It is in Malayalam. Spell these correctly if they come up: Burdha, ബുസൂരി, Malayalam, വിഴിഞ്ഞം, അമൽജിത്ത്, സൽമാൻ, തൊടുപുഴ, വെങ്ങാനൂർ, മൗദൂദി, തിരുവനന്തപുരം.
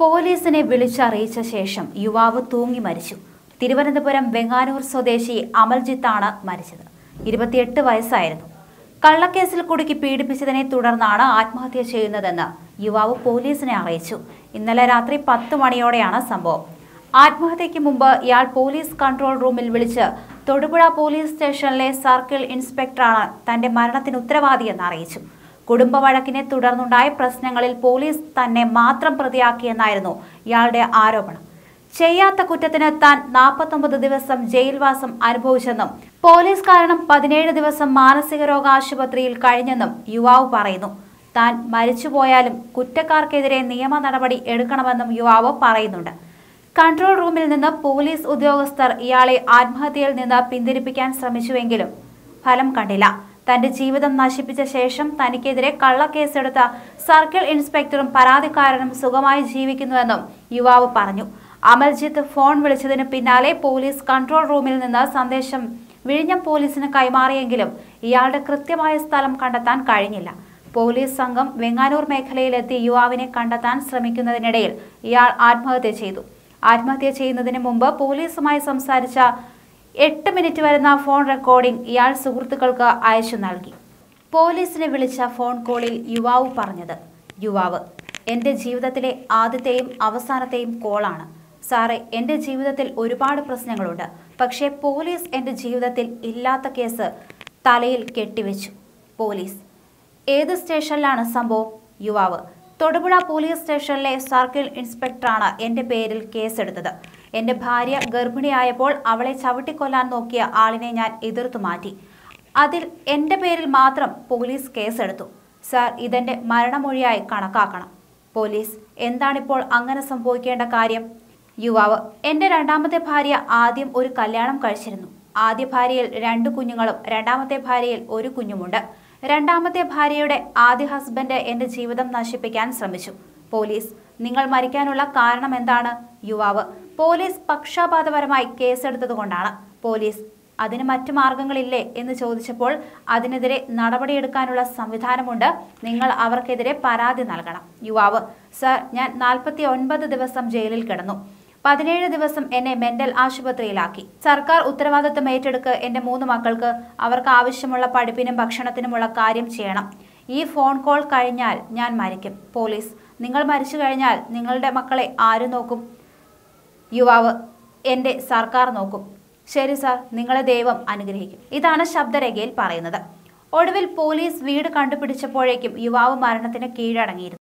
പോലീസിനെ വിളിച്ചറിയിച്ച ശേഷം യുവാവ് തൂങ്ങി മരിച്ചു. തിരുവനന്തപുരം വെങ്ങാനൂർ സ്വദേശി അമൽജിത്താണ് മരിച്ചത്. 28 വയസ്സായിരുന്നു. കള്ളക്കേസിൽ കുടുക്കി പീഡിപ്പിച്ചതിനെ തുടർന്നാണ് ആത്മഹത്യ ചെയ്യുന്നതെന്ന് യുവാവ് പോലീസിനെ അറിയിച്ചു. ഇന്നലെ രാത്രി 10 മണിയോടെയാണ് സംഭവം. ആത്മഹത്യയ്ക്ക് മുമ്പ് ഇയാൾ പോലീസ് കൺട്രോൾ റൂമിൽ വിളിച്ച് തൊടുപുഴ പോലീസ് സ്റ്റേഷനിലെ സർക്കിൾ ഇൻസ്പെക്ടറാണ് തന്റെ മരണത്തിന് ഉത്തരവാദിയെന്ന് അറിയിച്ചു. കുടുംബ വഴക്കിനെ തുടർന്നുണ്ടായ പ്രശ്നങ്ങളിൽ പോലീസ് തന്നെ മാത്രം പ്രതിയാക്കിയെന്നായിരുന്നു ഇയാളുടെ ആരോപണം. ചെയ്യാത്ത കുറ്റത്തിന് താൻ 49 ദിവസം ജയിൽവാസം അനുഭവിച്ചെന്നും പോലീസ് കാരണം 17 ദിവസം മാനസിക രോഗ ആശുപത്രിയിൽ കഴിഞ്ഞെന്നും യുവാവ് പറയുന്നു. താൻ മരിച്ചുപോയാലും കുറ്റക്കാർക്കെതിരെ നിയമ നടപടി എടുക്കണമെന്നും യുവാവ് പറയുന്നുണ്ട്. കൺട്രോൾ റൂമിൽ നിന്ന് പോലീസ് ഉദ്യോഗസ്ഥർ ഇയാളെ ആത്മഹത്യയിൽ നിന്ന് പിന്തിരിപ്പിക്കാൻ ശ്രമിച്ചുവെങ്കിലും ഫലം കണ്ടില്ല. തന്റെ ജീവിതം നശിപ്പിച്ച ശേഷം തനിക്കെതിരെ കള്ളക്കേസെടുത്ത സർക്കിൾ ഇൻസ്പെക്ടറും പരാതിക്കാരനും സുഖമായി ജീവിക്കുന്നുവെന്നും യുവാവ് പറഞ്ഞു. അമൽജിത്ത് ഫോൺ വിളിച്ചതിന് പിന്നാലെ പോലീസ് കൺട്രോൾ റൂമിൽ നിന്ന് സന്ദേശം വിഴിഞ്ഞം പോലീസിന് കൈമാറിയെങ്കിലും ഇയാളുടെ കൃത്യമായ സ്ഥലം കണ്ടെത്താൻ കഴിഞ്ഞില്ല. പോലീസ് സംഘം വെങ്ങാനൂർ മേഖലയിലെത്തി യുവാവിനെ കണ്ടെത്താൻ ശ്രമിക്കുന്നതിനിടയിൽ ഇയാൾ ആത്മഹത്യ ചെയ്തു. ആത്മഹത്യ ചെയ്യുന്നതിന് മുമ്പ് പോലീസുമായി സംസാരിച്ച 8 മിനിറ്റ് വരുന്ന ഫോൺ റെക്കോർഡിംഗ് ഇയാൾ സുഹൃത്തുക്കൾക്ക് അയച്ചു നൽകി. പോലീസിനെ വിളിച്ച ഫോൺ കോളിൽ യുവാവ് പറഞ്ഞത്: യുവാവ്, എൻ്റെ ജീവിതത്തിലെ ആദ്യത്തെയും അവസാനത്തെയും കോളാണ്. സാറേ, എൻ്റെ ജീവിതത്തിൽ ഒരുപാട് പ്രശ്നങ്ങളുണ്ട്. പക്ഷേ പോലീസ് എൻ്റെ ജീവിതത്തിൽ ഇല്ലാത്ത കേസ് തലയിൽ കെട്ടിവെച്ചു. പോലീസ് ഏത് സ്റ്റേഷനിലാണ് സംഭവം? യുവാവ്: തൊടുപുഴ പോലീസ് സ്റ്റേഷനിലെ സർക്കിൾ ഇൻസ്പെക്ടറാണ് എൻ്റെ പേരിൽ കേസെടുത്തത്. എൻ്റെ ഭാര്യ ഗർഭിണിയായപ്പോൾ അവളെ ചവിട്ടിക്കൊല്ലാൻ നോക്കിയ ആളിനെ ഞാൻ എതിർത്തു മാറ്റി. അതിൽ എൻ്റെ പേരിൽ മാത്രം പോലീസ് കേസെടുത്തു. സാർ, ഇതെൻ്റെ മരണമൊഴിയായി കണക്കാക്കണം. പോലീസ്: എന്താണിപ്പോൾ അങ്ങനെ സംഭവിക്കേണ്ട കാര്യം? യുവാവ്: എൻ്റെ രണ്ടാമത്തെ ഭാര്യ ആദ്യം ഒരു കല്യാണം കഴിച്ചിരുന്നു. ആദ്യ ഭാര്യയിൽ 2 കുഞ്ഞുങ്ങളും രണ്ടാമത്തെ ഭാര്യയിൽ 1 കുഞ്ഞുമുണ്ട്. രണ്ടാമത്തെ ഭാര്യയുടെ ആദ്യ ഹസ്ബൻഡ് എൻ്റെ ജീവിതം നശിപ്പിക്കാൻ ശ്രമിച്ചു. പോലീസ്: നിങ്ങൾ മരിക്കാനുള്ള കാരണം എന്താണ്? യുവാവ്: പോലീസ് പക്ഷപാതപരമായി കേസെടുത്തതുകൊണ്ടാണ്. പോലീസ്: അതിന് മറ്റു മാർഗങ്ങളില്ലേ എന്ന് ചോദിച്ചപ്പോൾ അതിനെതിരെ നടപടിയെടുക്കാനുള്ള സംവിധാനമുണ്ട്. നിങ്ങൾ അവർക്കെതിരെ പരാതി നൽകണം. യുവാവ്: സാർ, ഞാൻ 49 ദിവസം ജയിലിൽ കിടന്നു. 17 ദിവസം എന്നെ മെന്റൽ ആശുപത്രിയിലാക്കി. സർക്കാർ ഉത്തരവാദിത്വം ഏറ്റെടുക്കുക. എൻ്റെ 3 മക്കൾക്ക് അവർക്ക് ആവശ്യമുള്ള പഠിപ്പിനും ഭക്ഷണത്തിനുമുള്ള കാര്യം ചെയ്യണം. ഈ ഫോൺ കോൾ കഴിഞ്ഞാൽ ഞാൻ മരിക്കും. പോലീസ്: നിങ്ങൾ മരിച്ചു കഴിഞ്ഞാൽ നിങ്ങളുടെ മക്കളെ ആര് നോക്കും? യുവാവ്: എൻ്റെ സർക്കാർ നോക്കും. ശരി സാർ, നിങ്ങളെ ദൈവം അനുഗ്രഹിക്കും. ഇതാണ് ശബ്ദരേഖയിൽ പറയുന്നത്. ഒടുവിൽ പോലീസ് വീട് കണ്ടുപിടിച്ചപ്പോഴേക്കും യുവാവ് മരണത്തിന് കീഴടങ്ങിയിരുന്നു.